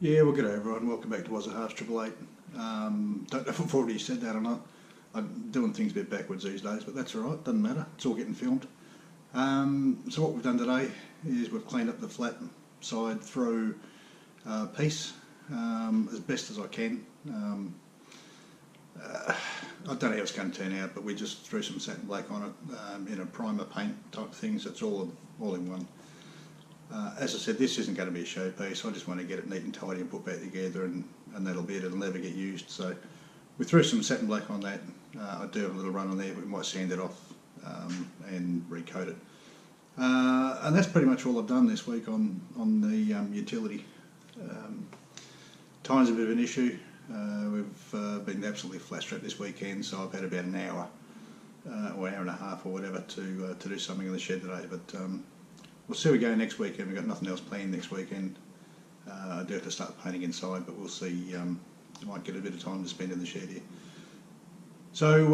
Yeah, well, g'day everyone. Welcome back to Wazzas Triple Eight. Don't know if I've already said that or not. I'm doing things a bit backwards these days, but that's alright, doesn't matter. It's all getting filmed. So what we've done today is we've cleaned up the flat side throw piece as best as I can. I don't know how it's going to turn out, but we just threw some satin black on it in a primer paint type things. It's all in one. As I said, this isn't going to be a showpiece. I just want to get it neat and tidy and put back together, and that'll be it. It'll never get used. So we threw some satin black on that. I do have a little run on there, but we might sand it off and recoat it. And that's pretty much all I've done this week on the utility. Time's a bit of an issue. We've been absolutely flat strapped this weekend, so I've had about an hour or hour and a half or whatever to do something in the shed today. But we'll see how we go next weekend. We've got nothing else planned next weekend. I do have to start painting inside, but we'll see. I might get a bit of time to spend in the shed here. So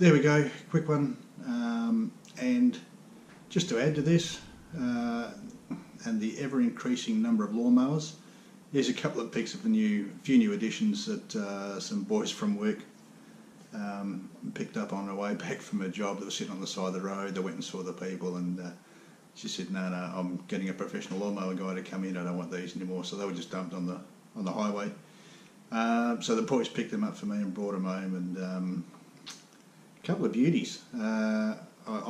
there we go, quick one. And just to add to this, and the ever-increasing number of lawnmowers, here's a couple of pics of the few new additions that some boys from work picked up on the way back from a job. They were sitting on the side of the road. They went and saw the people, and she said, "No, no, I'm getting a professional lawnmower guy to come in. I don't want these anymore." So they were just dumped on the highway. So the boys picked them up for me and brought them home, and a couple of beauties. I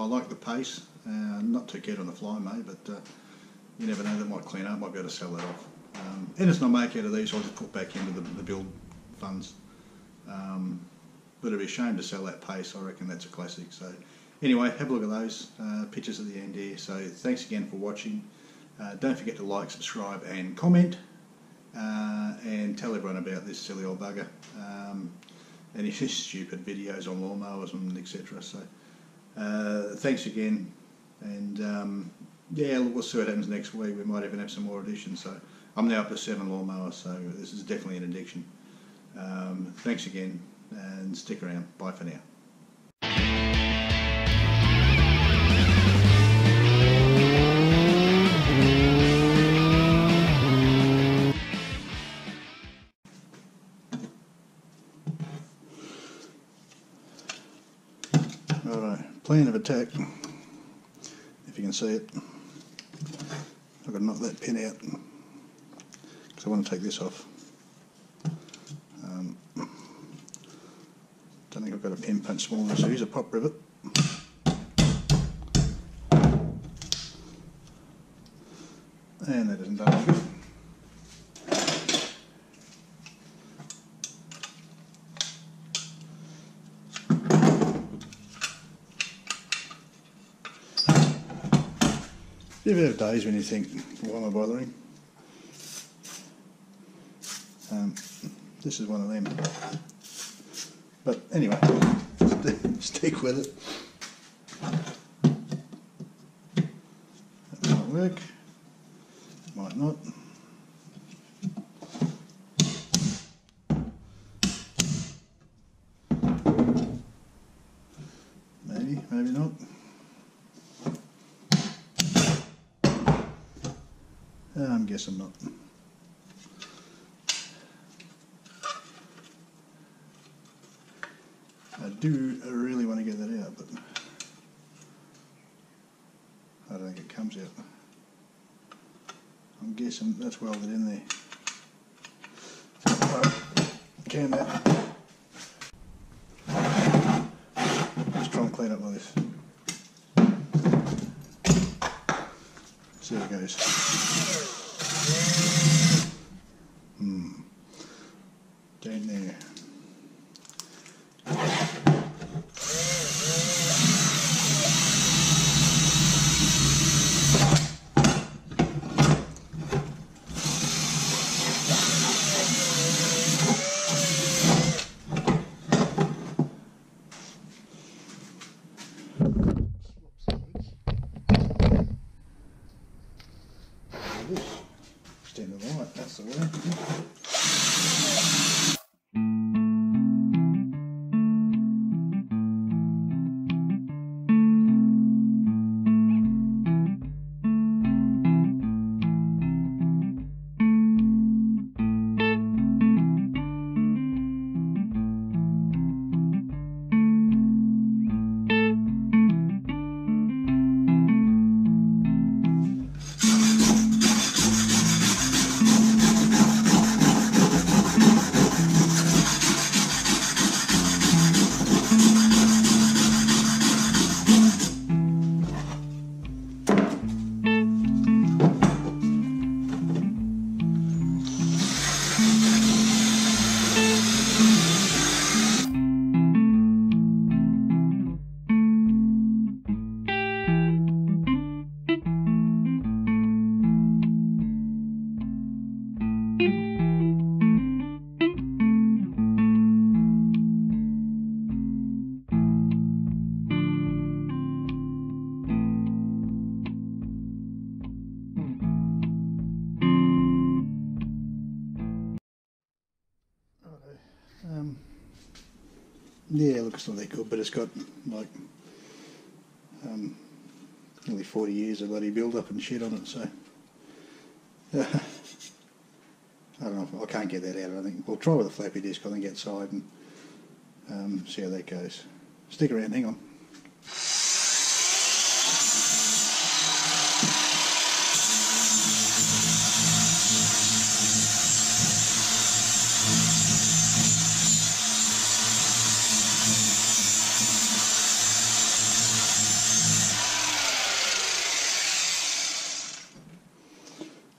like the pace. Not too keen on the fly, mate, but you never know. That might clean up. Might be able to sell that off. Anything I make out of these, I'll just put back into the build funds. But it'd be a shame to sell that pace. I reckon that's a classic. So anyway, have a look at those pictures at the end here. So thanks again for watching. Don't forget to like, subscribe, and comment, and tell everyone about this silly old bugger and his stupid videos on lawnmowers and etc. So thanks again, and yeah, we'll see what happens next week. We might even have some more additions. So I'm now up to 7 lawnmowers, so this is definitely an addiction. Thanks again, and stick around. Bye for now. Alright, plan of attack, if you can see it. I've got to knock that pin out, because I want to take this off. Don't think I've got a pin punch small enough, so here's a pop rivet. And that isn't done good. You ever have days when you think, why am I bothering? This is one of them. But anyway, stick with it. That might work. Might not. Maybe, maybe not. I'm guessing not. I really want to get that out, but I don't think it comes out. I'm guessing that's welded in there. Can that. Let's try and clean up my this. See how it goes. Down there. Yeah, look, it's not that good, but it's got like nearly 40 years of bloody build-up and shit on it, so I don't know, I can't get that out. I think we'll try with a flappy disk, I think, outside and see how that goes. Stick around, hang on.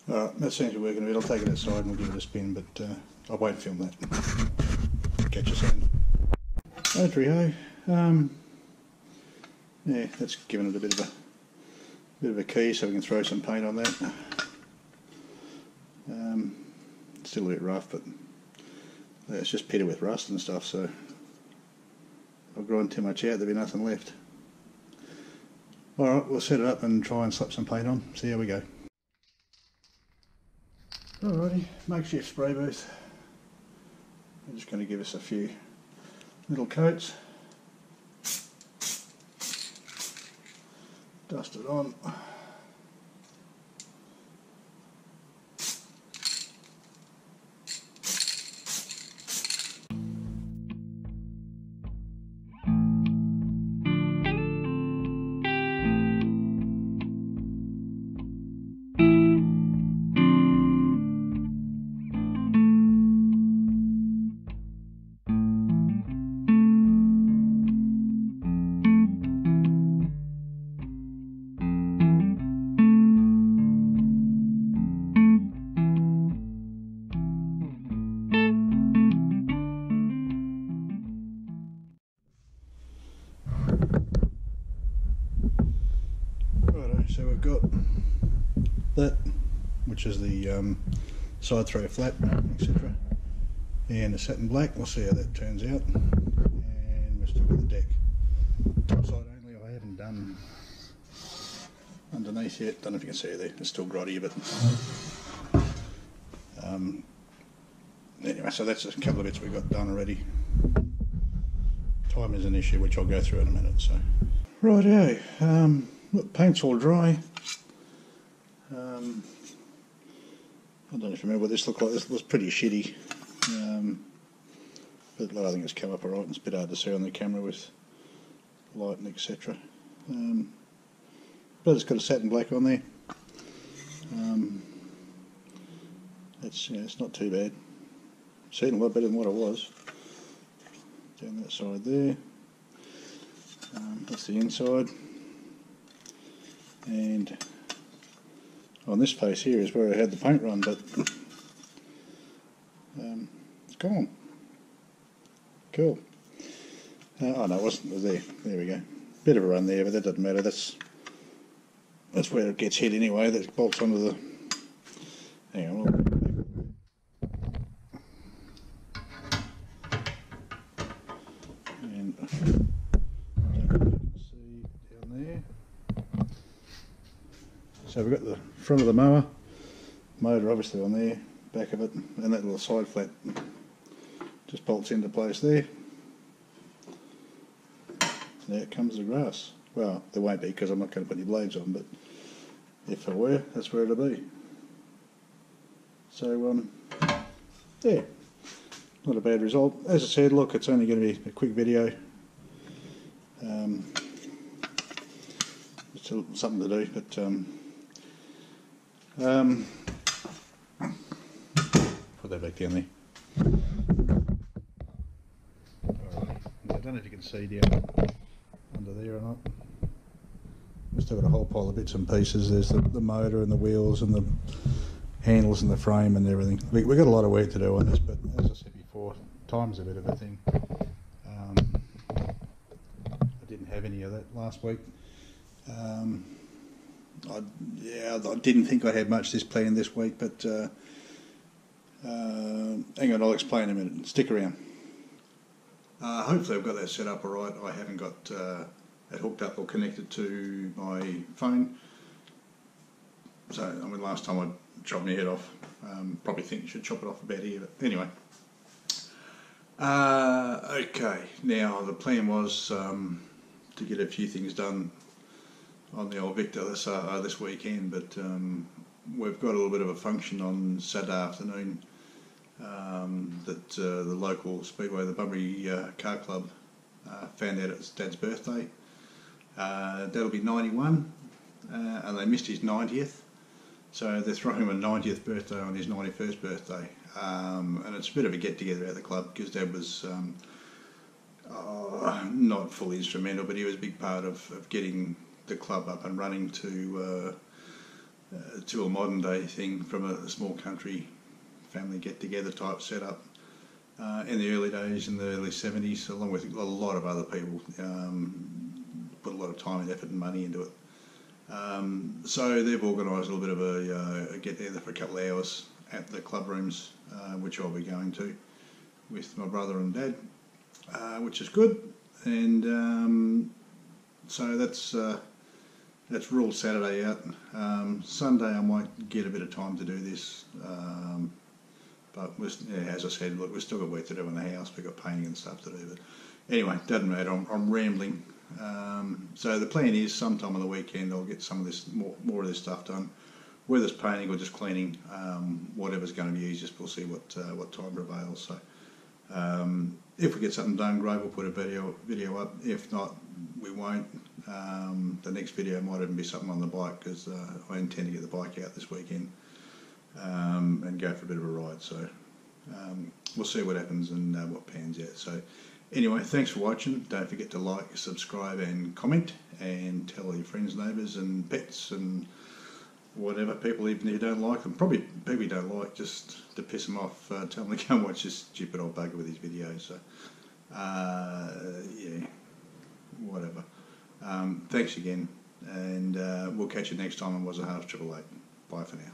Alright, that seems to be working a bit. I'll take it outside and we'll give it a spin, but I won't film that. Catch you soon. Oterio. Yeah, that's given it a bit of a key, so we can throw some paint on that. It's still a bit rough, but it's just pitted with rust and stuff, so if I grind too much out, there'll be nothing left. Alright, we'll set it up and try and slap some paint on, see how we go. Alrighty, makeshift spray booth. I'm just going to give us a few little coats. Dust it on. So we've got that, which is the side throw flap, etc. And the satin black, we'll see how that turns out. And we're still got the deck. Top side only, I haven't done underneath yet. Don't know if you can see it there, it's still grotty, but anyway, so that's a couple of bits we got done already. Time is an issue, which I'll go through in a minute, so. Righto. Look, paint's all dry. I don't know if you remember what this looked like. This was pretty shitty, but I think it's come up alright. It's a bit hard to see on the camera with light and etc. But it's got a satin black on there. It's not too bad. It's certainly a lot better than what it was. Down that side there. That's the inside. And on this place here is where I had the paint run, but it's gone. Cool. Oh no, it wasn't. It was there. There we go. Bit of a run there, but that doesn't matter. That's where it gets hit anyway. That bolts onto the. Hang on. And. So we've got the front of the motor obviously on there, back of it, and that little side flat just bolts into place there. And out comes the grass. Well, there won't be because I'm not going to put any blades on, but if I were, that's where it'll be. So, yeah, not a bad result. As I said, look, it's only going to be a quick video. It's something to do, but put that back down there. Alright, I don't know if you can see down under there or not. We've still got a whole pile of bits and pieces. There's the motor and the wheels and the handles and the frame and everything. We've got a lot of work to do on this, but as I said before, time's a bit of a thing. I didn't have any of that last week. I didn't think I had much this planned this week, but Hang on, I'll explain in a minute. Stick around. Hopefully I've got that set up all right. I haven't got it hooked up or connected to my phone. So, I mean, last time I chopped my head off. Probably think you should chop it off about here, but anyway. Okay, now the plan was to get a few things done on the old Victor this weekend, but we've got a little bit of a function on Saturday afternoon that the local Speedway, the Bunbury Car Club, found out it's Dad's birthday. Dad'll be 91, and they missed his 90th, so they're throwing him a 90th birthday on his 91st birthday. And it's a bit of a get-together at the club because Dad was not fully instrumental, but he was a big part of getting the club up and running to a modern-day thing from a small country family get-together type setup in the early days, in the early 70s, along with a lot of other people. Put a lot of time and effort and money into it. So they've organised a little bit of a get-together for a couple of hours at the club rooms, which I'll be going to with my brother and Dad, which is good. And so that's ruled Saturday out. Sunday I might get a bit of time to do this, but yeah, as I said, look, we've still got work to do in the house. We've got painting and stuff to do. But anyway, doesn't matter. I'm rambling. So the plan is sometime on the weekend I'll get some of this more of this stuff done. Whether it's painting or just cleaning, whatever's going to be easiest, we'll see what time prevails. So, if we get something done, great, we'll put a video up. If not, we won't. The next video might even be something on the bike, because I intend to get the bike out this weekend and go for a bit of a ride. So we'll see what happens and what pans out. So anyway, thanks for watching. Don't forget to like, subscribe and comment, and tell your friends, neighbours and pets and whatever, people even who don't like them, probably people you don't like, just to piss them off, tell them to go and watch this stupid old bugger with his videos. So, yeah, whatever. Thanks again, and we'll catch you next time on Wazzas Triple Eight. Bye for now.